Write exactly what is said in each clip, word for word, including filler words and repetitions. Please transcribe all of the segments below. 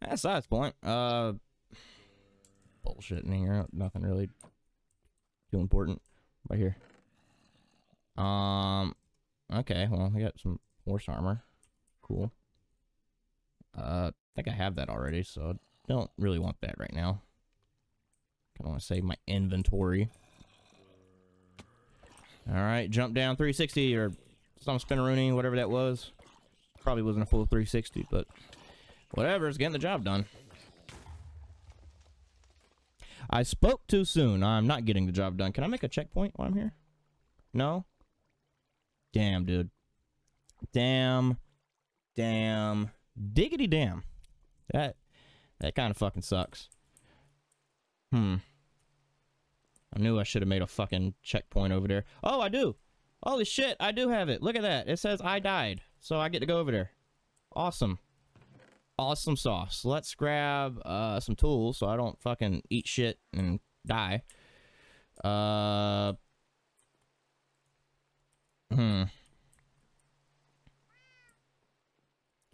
That's not its point. Uh, bullshit in here. Nothing really too important right here. Um, okay. Well, I got some horse armor. Cool. Uh, I think I have that already, so I don't really want that right now. I want to save my inventory. All right, jump down three sixty or some spinneroony, whatever that was. Probably wasn't a full three sixty, but whatever, it's getting the job done. I spoke too soon. I'm not getting the job done. Can I make a checkpoint while I'm here? No? Damn, dude. Damn. Damn. Diggity damn. That, that kind of fucking sucks. Hmm. I knew I should have made a fucking checkpoint over there. Oh, I do. Holy shit, I do have it. Look at that. It says I died, so I get to go over there. Awesome. Awesome sauce. Let's grab uh, some tools so I don't fucking eat shit and die. Uh. Hmm.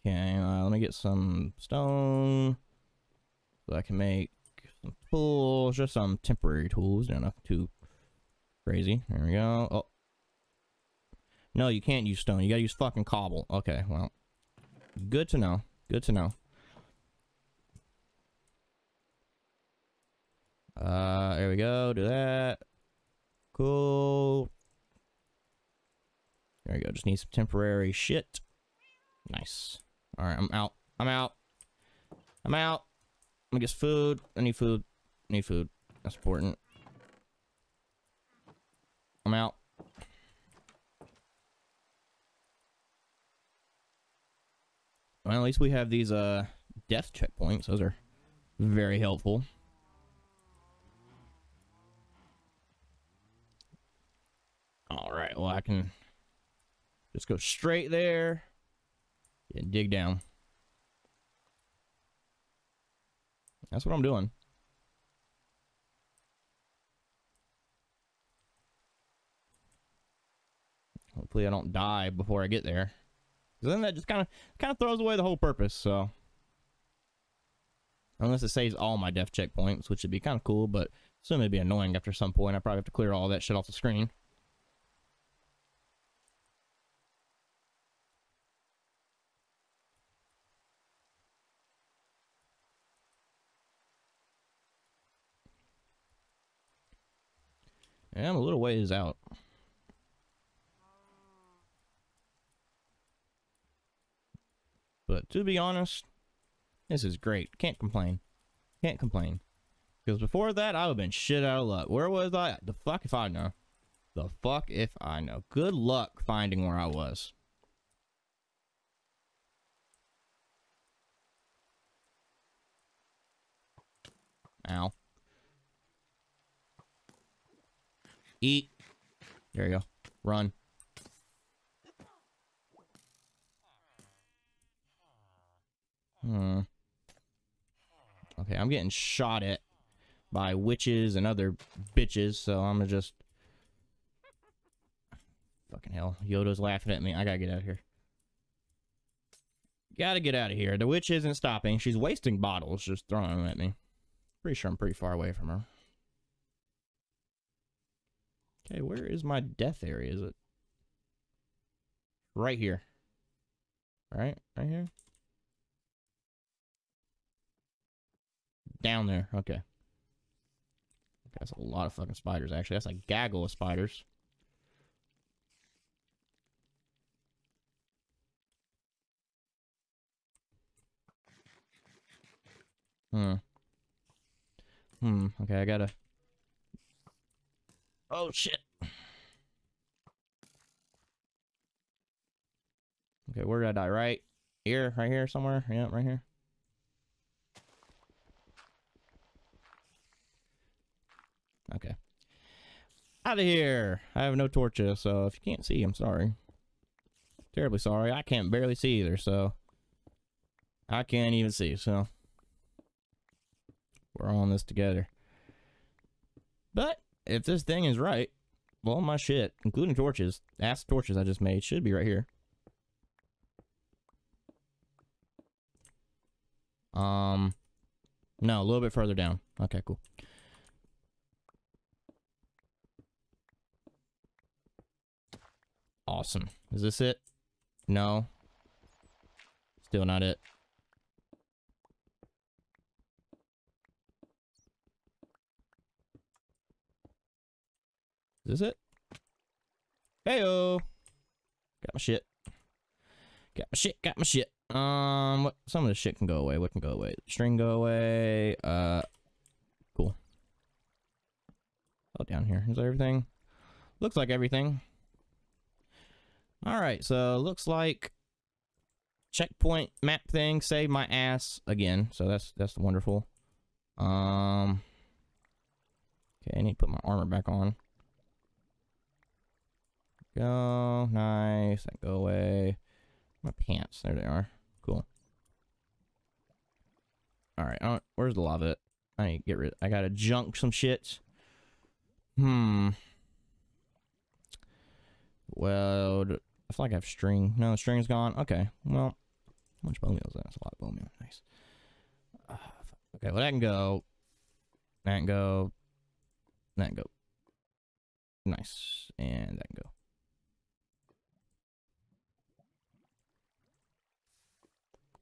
Okay, uh, let me get some stone so I can make tools, just some temporary tools, not nothing too crazy. There we go. Oh. No, you can't use stone. You gotta use fucking cobble. Okay, well. Good to know. Good to know. Uh, there we go. Do that. Cool. There we go. Just need some temporary shit. Nice. Alright, I'm out. I'm out. I'm out. Let me get food. I need food. I need food. That's important. I'm out. Well, at least we have these uh, death checkpoints. Those are very helpful. Alright, well I can just go straight there and dig down. That's what I'm doing. Hopefully I don't die before I get there. Because then that just kind of kind of throws away the whole purpose, so. Unless it saves all my death checkpoints, which would be kind of cool, but soon it'd be annoying after some point. I probably have to clear all that shit off the screen. Yeah, I'm a little ways out. But to be honest, this is great. Can't complain. Can't complain. Because before that, I would have been shit out of luck. Where was I? The fuck if I know. The fuck if I know. Good luck finding where I was. Ow. Eat. There you go. Run. Hmm. Okay, I'm getting shot at by witches and other bitches, so I'm gonna just... Fucking hell. Yoda's laughing at me. I gotta get out of here. Gotta get out of here. The witch isn't stopping. She's wasting bottles, just throwing them at me. Pretty sure I'm pretty far away from her. Okay, where is my death area? Is it right here? Right, right here. Down there. Okay. That's a lot of fucking spiders. Actually, that's a gaggle of spiders. Hmm. Hmm. Okay, I gotta. Oh, shit. Okay, where did I die? Right here? Right here somewhere? Yeah, right here. Okay. Out of here! I have no torches, so if you can't see, I'm sorry. Terribly sorry. I can't barely see either, so... I can't even see, so... We're all on this together. But... if this thing is right, well, my shit, including torches, ass torches I just made, should be right here. Um, no, a little bit further down. Okay, cool. Awesome. Is this it? No. Still not it. Is this it? Heyo! Got my shit. Got my shit, got my shit. Um, what, some of this shit can go away. What can go away? String go away. Uh, cool. Oh, down here. Is that everything? Looks like everything. Alright, so looks like checkpoint map thing saved my ass again. So that's that's wonderful. Um, okay, I need to put my armor back on. Go, nice, that go away. My pants, there they are. Cool. Alright, where's the lava? I need to get rid of, I gotta junk some shit. Hmm. Well, I feel like I have string. No, string's gone. Okay, well, how much bone meal is that? That's a lot of bone meal. Nice. Uh, okay, well, that can go. That can go. That can go. Nice. And that can go.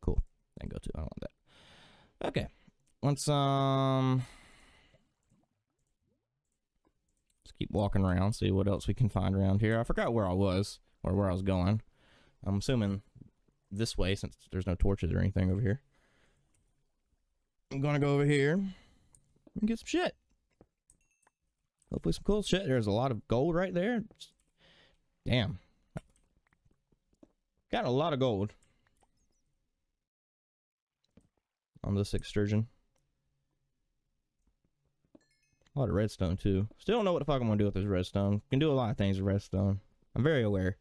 Cool. That can go too. I don't want that. Okay. Let's, um... keep walking around, see what else we can find around here. I forgot where I was, or where I was going. I'm assuming this way, since there's no torches or anything over here. I'm gonna go over here and get some shit. Hopefully some cool shit. There's a lot of gold right there. Damn. Got a lot of gold on this excursion. A lot of redstone, too. Still don't know what the fuck I'm gonna do with this redstone. Can do a lot of things with redstone. I'm very aware.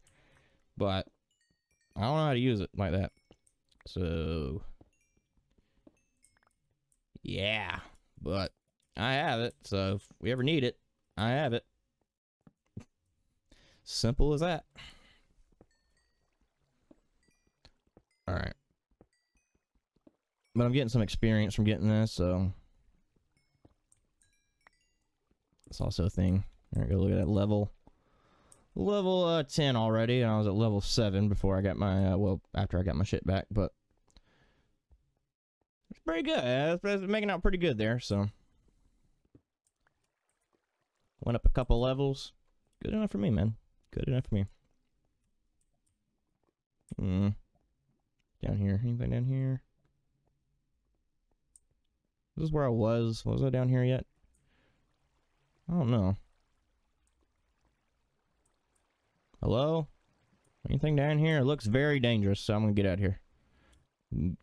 But I don't know how to use it like that. So... yeah. But I have it, so if we ever need it, I have it. Simple as that. Alright. But I'm getting some experience from getting this, so... it's also a thing. Alright, go look at that level. Level uh, ten already, and I was at level seven before I got my, uh, well, after I got my shit back, but it's pretty good. It's, it's making out pretty good there, so. Went up a couple levels. Good enough for me, man. Good enough for me. Hmm. Down here. Anything down here? This is where I was. Was I down here yet? I don't know. Hello? Anything down here? It looks very dangerous, so I'm gonna get out of here.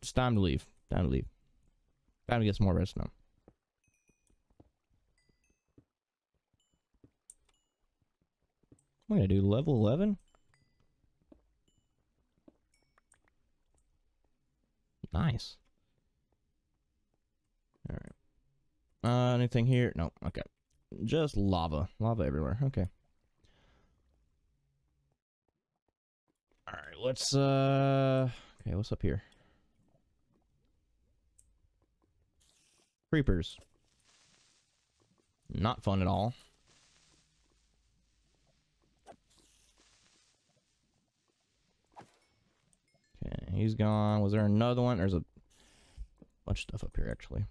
It's time to leave. Time to leave. Time to get some more redstone. What am I gonna do? Level eleven? Nice. Alright. Uh, anything here? No. Okay. Just lava. Lava everywhere. Okay. Alright, let's, uh... okay, what's up here? Creepers. Not fun at all. Okay, he's gone. Was there another one? There's a bunch of stuff up here, actually.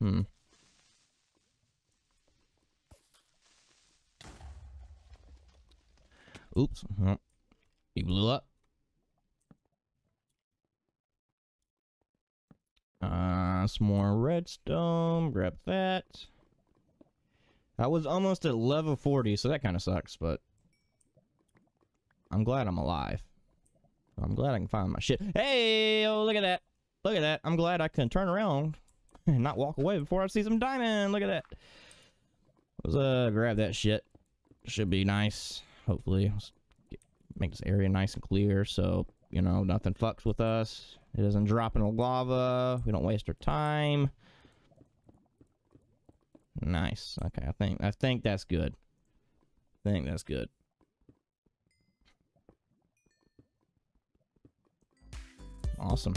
Hmm. Oops. Oh. He blew up. Uh, some more redstone. Grab that. I was almost at level forty, so that kind of sucks, but I'm glad I'm alive. I'm glad I can find my shit. Hey, oh, look at that. Look at that. I'm glad I can turn around and not walk away before I see some diamond. Look at that. Let's uh, grab that shit. Should be nice. Hopefully. Let's get, make this area nice and clear so, you know, nothing fucks with us. It doesn't drop into lava. We don't waste our time. Nice. Okay, I think I think that's good. I think that's good. Awesome.